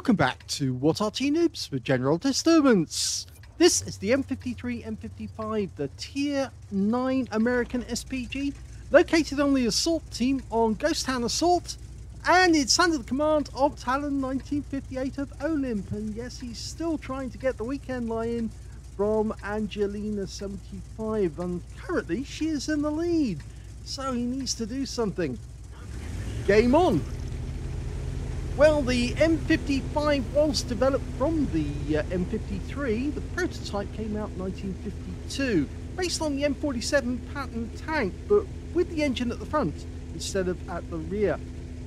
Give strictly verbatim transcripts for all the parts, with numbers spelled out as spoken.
Welcome back to W O T Arty Noobs with General Disturbance. This is the M fifty-three M fifty-five, the tier nine American S P G, located on the assault team on Ghost Town Assault, and it's under the command of Talon nineteen fifty-eight of Olymp. And yes, he's still trying to get the weekend lie-in from Angelina seventy-five, and currently she is in the lead, so he needs to do something. Game on! Well, the M fifty-five was developed from the uh, M fifty-three. The prototype came out in nineteen fifty-two, based on the M forty-seven pattern tank, but with the engine at the front instead of at the rear.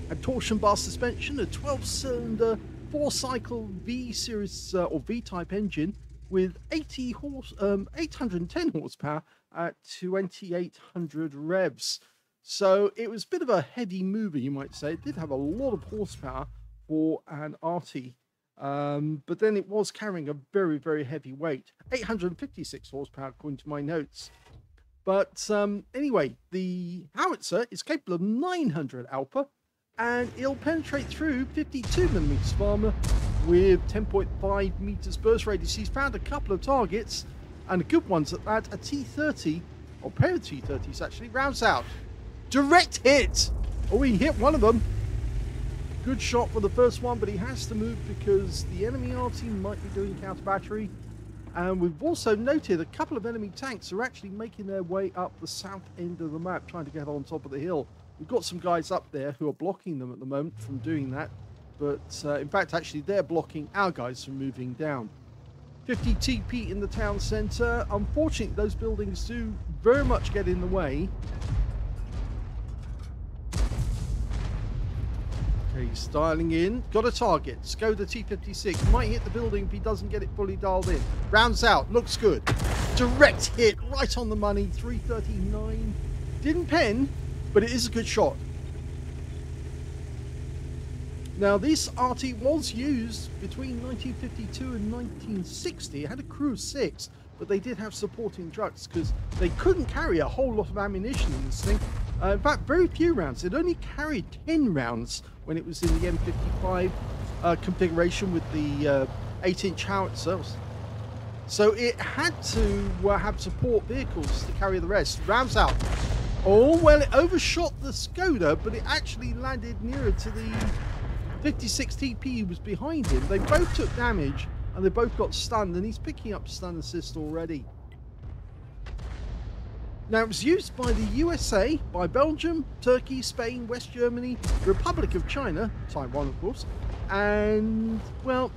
A torsion bar suspension, a twelve cylinder, four-cycle V-series uh, or V-type engine with eighty horse, um, eight hundred ten horsepower at twenty-eight hundred revs. So it was a bit of a heady mover, you might say. It did have a lot of horsepower for an Arty, um, but then it was carrying a very, very heavy weight, eight hundred fifty-six horsepower according to my notes. But um, anyway, the howitzer is capable of nine hundred alpha, and it'll penetrate through fifty-two millimeters of armor with ten point five meters burst radius. He's found a couple of targets, and good ones at that. A T thirty, or pair of T thirties actually, rounds out. Direct hit! Oh, he hit one of them. Good shot for the first one, but he has to move because the enemy Arty might be doing counter battery. And we've also noted a couple of enemy tanks are actually making their way up the south end of the map, trying to get on top of the hill. We've got some guys up there who are blocking them at the moment from doing that. But uh, in fact, actually, they're blocking our guys from moving down. fifty T P in the town centre. Unfortunately, those buildings do very much get in the way. Okay, he's dialing in. Got a target. Skoda T fifty-six. Might hit the building if he doesn't get it fully dialed in. Rounds out. Looks good. Direct hit. Right on the money. three thirty-nine. Didn't pen, but it is a good shot. Now, this Arty was used between nineteen fifty-two and nineteen sixty. It had a crew of six, but they did have supporting trucks because they couldn't carry a whole lot of ammunition in this thing. Uh, in fact, very few rounds. It only carried ten rounds when it was in the M fifty-five uh, configuration with the eight inch uh, howitzer. So it had to uh, have support vehicles to carry the rest. Rounds out. Oh, well, it overshot the Skoda, but it actually landed nearer to the fifty-six T P was behind him. They both took damage, and they both got stunned, and he's picking up stun assist already. Now, it was used by the U S A, by Belgium, Turkey, Spain, West Germany, Republic of China, Taiwan, of course, and, well,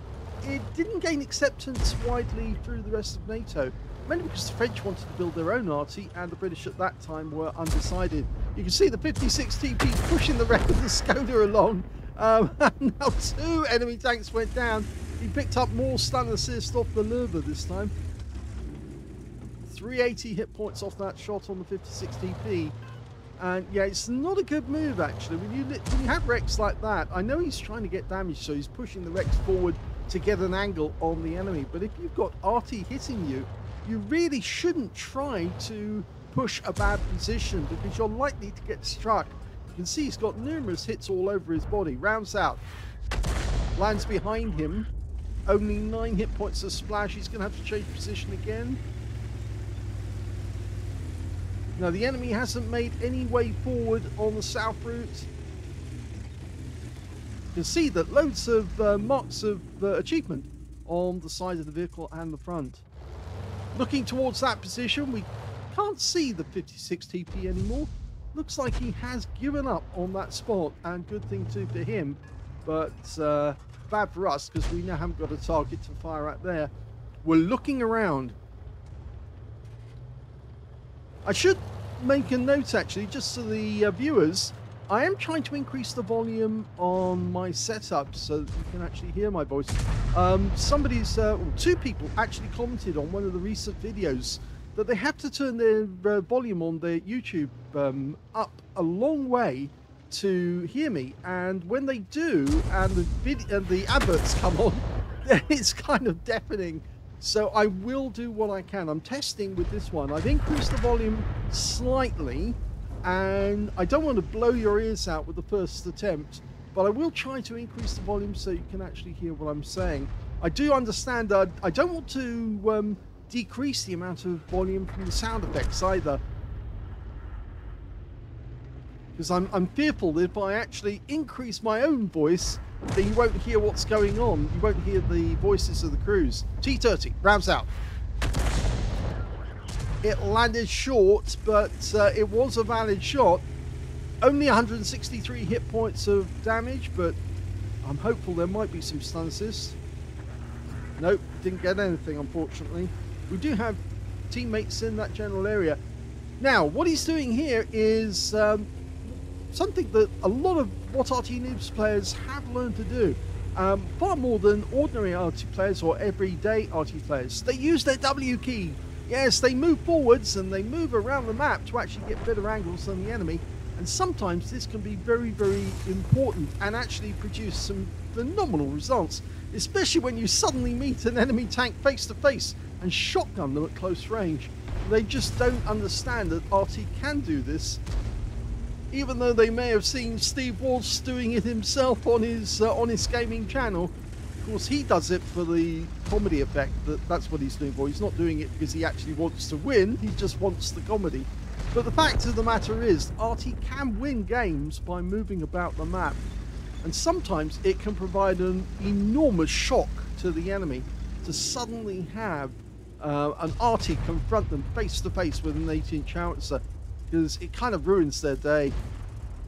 it didn't gain acceptance widely through the rest of NATO, mainly because the French wanted to build their own Arty, and the British at that time were undecided. You can see the fifty-six T P pushing the wreck of the Skoda along. Um, and now two enemy tanks went down. He picked up more stun assist off the Loewe this time. three eighty hit points off that shot on the fifty-six T P. And yeah, it's not a good move actually. When you, when you have wrecks like that, I know he's trying to get damage, so he's pushing the wrecks forward to get an angle on the enemy. But if you've got Arty hitting you, you really shouldn't try to push a bad position because you're likely to get struck. You can see he's got numerous hits all over his body. Rounds out. Lands behind him. Only nine hit points to splash. He's going to have to change position again. Now, the enemy hasn't made any way forward on the south route. You can see that loads of uh, marks of uh, achievement on the side of the vehicle and the front. Looking towards that position, we can't see the fifty-six T P anymore. Looks like he has given up on that spot, and good thing too for him, but uh, bad for us because we now haven't got a target to fire at there. We're looking around. I should make a note actually, just to the uh, viewers, I am trying to increase the volume on my setup so that you can actually hear my voice. Um, somebody's, uh, well, two people actually commented on one of the recent videos that they have to turn their uh, volume on their YouTube um, up a long way to hear me. And when they do, and the, vid and the adverts come on, it's kind of deafening. So I will do what I can. I'm testing with this one. I've increased the volume slightly, and I don't want to blow your ears out with the first attempt, but I will try to increase the volume so you can actually hear what I'm saying. I do understand that I don't want to um, decrease the amount of volume from the sound effects either, because I'm, I'm fearful that if I actually increase my own voice, then you won't hear what's going on. You won't hear the voices of the crews. T thirty, rounds out. It landed short, but uh, it was a valid shot. Only one hundred sixty-three hit points of damage, but I'm hopeful there might be some stun assist. Nope, didn't get anything, unfortunately. We do have teammates in that general area. Now, what he's doing here is um, something that a lot of W O T Arty Noobs players have learned to do. Um, far more than ordinary Arty players or everyday Arty players. They use their W key. Yes, they move forwards and they move around the map to actually get better angles than the enemy. And sometimes this can be very, very important and actually produce some phenomenal results, especially when you suddenly meet an enemy tank face to face and shotgun them at close range. They just don't understand that Arty can do this, even though they may have seen Steve Walsh doing it himself on his uh, on his gaming channel. Of course, he does it for the comedy effect. That that's what he's doing for. He's not doing it because he actually wants to win. He just wants the comedy. But the fact of the matter is, Arty can win games by moving about the map, and sometimes it can provide an enormous shock to the enemy to suddenly have uh, an Arty confront them face to face with an eighteen howitzer, because it kind of ruins their day.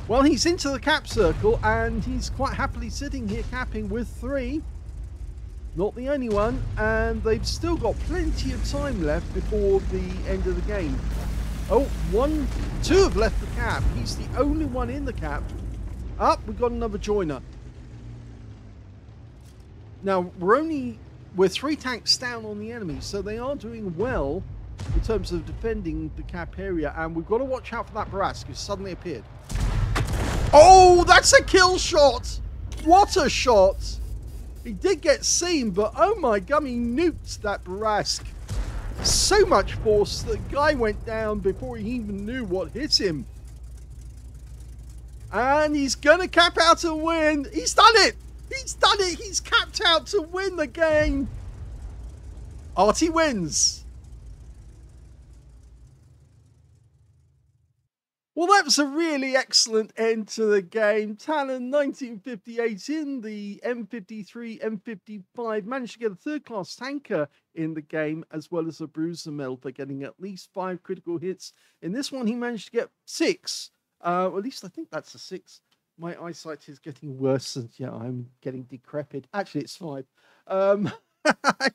Well, he's into the cap circle, and he's quite happily sitting here capping with three. Not the only one, and they've still got plenty of time left before the end of the game. Oh, one, two have left the cap. He's the only one in the cap. Up, we've got another joiner. Now, we're only, we're three tanks down on the enemy, so they are doing well in terms of defending the cap area, and we've got to watch out for that Bourrasque, who suddenly appeared. Oh, that's a kill shot! What a shot! He did get seen, but oh my gummy nuked that Bourrasque. So much force that the guy went down before he even knew what hit him. And he's gonna cap out to win. He's done it! He's done it! He's capped out to win the game! Arty wins! Well, that was a really excellent end to the game. Talon nineteen fifty-eight in the M fifty-three M fifty-five managed to get a third-class tanker in the game, as well as a bruiser medal for getting at least five critical hits. In this one, he managed to get six. Uh, or at least I think that's a six. My eyesight is getting worse, and yeah, I'm getting decrepit. Actually, it's five. Um,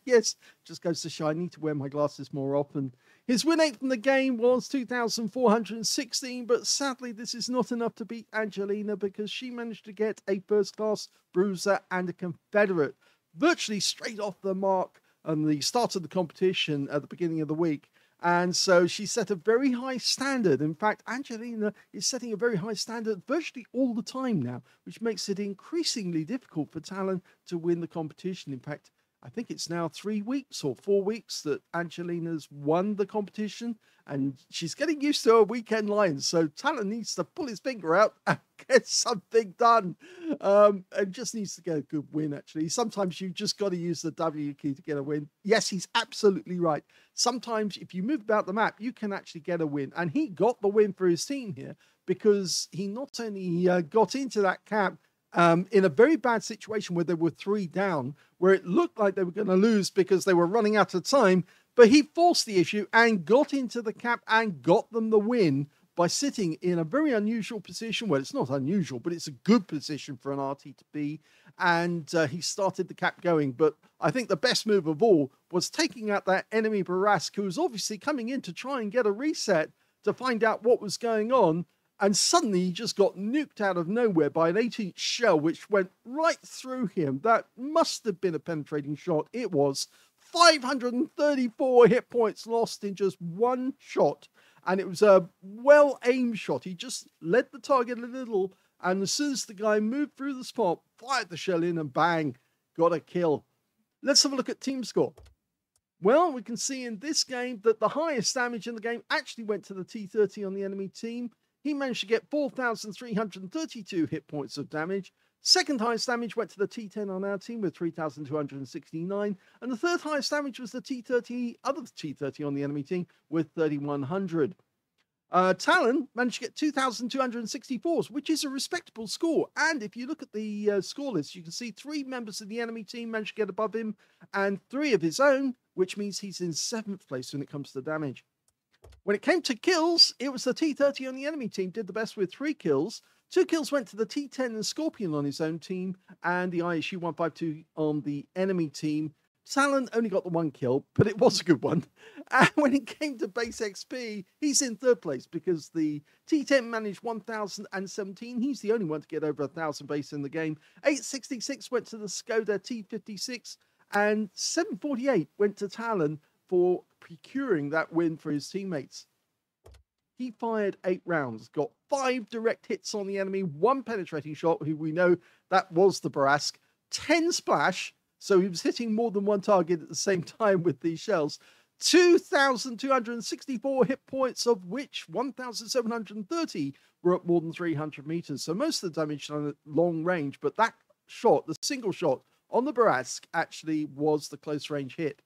yes, just goes to show I need to wear my glasses more often. His win rate from the game was two thousand four hundred sixteen, but sadly this is not enough to beat Angelina, because she managed to get a first-class bruiser and a Confederate, virtually straight off the mark on the start of the competition at the beginning of the week. And so she set a very high standard. In fact, Angelina is setting a very high standard virtually all the time now, which makes it increasingly difficult for Talon to win the competition. In fact, I think it's now three weeks or four weeks that Angelina's won the competition, and she's getting used to her weekend lines. So Talon needs to pull his finger out and get something done. Um, and just needs to get a good win, actually. Sometimes you just got to use the W key to get a win. Yes, he's absolutely right. Sometimes if you move about the map, you can actually get a win. And he got the win for his team here, because he not only uh, got into that camp, Um, in a very bad situation where there were three down, where it looked like they were going to lose because they were running out of time, but he forced the issue and got into the cap and got them the win by sitting in a very unusual position. Well, it's not unusual, but it's a good position for an Arty to be, and uh, he started the cap going. But I think the best move of all was taking out that enemy Bourrasque, who was obviously coming in to try and get a reset to find out what was going on. And suddenly he just got nuked out of nowhere by an eighteen shell, which went right through him. That must have been a penetrating shot. It was five hundred thirty-four hit points lost in just one shot. And it was a well-aimed shot. He just led the target a little. And as soon as the guy moved through the spot, fired the shell in and bang, got a kill. Let's have a look at team score. Well, we can see in this game that the highest damage in the game actually went to the T thirty on the enemy team. He managed to get four thousand three hundred thirty-two hit points of damage. Second highest damage went to the T ten on our team with three thousand two hundred sixty-nine, and the third highest damage was the T thirty, other T thirty on the enemy team with thirty-one hundred. Uh, Talon managed to get two thousand two hundred sixty-four, which is a respectable score. And if you look at the uh, score list, you can see three members of the enemy team managed to get above him and three of his own, which means he's in seventh place when it comes to damage. When it came to kills, it was the T thirty on the enemy team did the best with three kills. Two kills went to the T ten and Scorpion on his own team and the I S U one fifty-two on the enemy team. Talon only got the one kill, but it was a good one. And when it came to base X P, he's in third place because the T ten managed one thousand seventeen. He's the only one to get over one thousand base in the game. eight sixty-six went to the Skoda T fifty-six and seven forty-eight went to Talon for procuring that win for his teammates. He fired eight rounds, got five direct hits on the enemy, one penetrating shot, who we know that was the Bourrasque, ten splash, so he was hitting more than one target at the same time with these shells, two thousand two hundred sixty-four hit points, of which one thousand seven hundred thirty were at more than three hundred meters. So most of the damage done at long range, but that shot, the single shot on the Bourrasque, actually was the close range hit.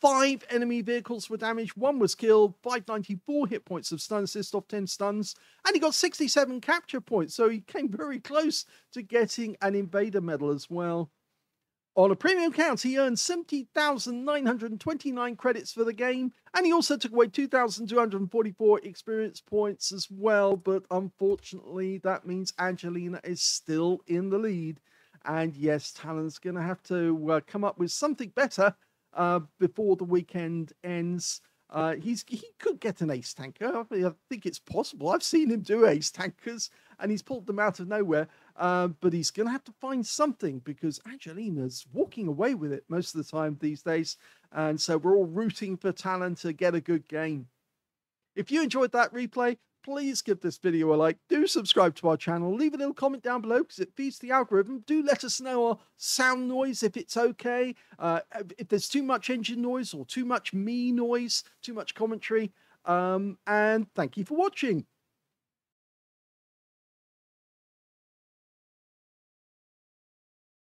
Five enemy vehicles were damaged, one was killed, five ninety-four hit points of stun assist off ten stuns, and he got sixty-seven capture points, so he came very close to getting an Invader medal as well. On a premium count, he earned seventy thousand nine hundred twenty-nine credits for the game, and he also took away two thousand two hundred forty-four experience points as well, but unfortunately that means Angelina is still in the lead, and yes, Talon's going to have to uh, come up with something better Uh, before the weekend ends. Uh, he's he could get an ace tanker. I think it's possible. I've seen him do ace tankers, and he's pulled them out of nowhere. Uh, but he's going to have to find something because Angelina's walking away with it most of the time these days. And so we're all rooting for Talon to get a good game. If you enjoyed that replay, please give this video a like. Do subscribe to our channel. Leave a little comment down below because it feeds the algorithm. Do let us know our sound noise if it's okay. Uh, if there's too much engine noise or too much me noise, too much commentary. Um, and thank you for watching.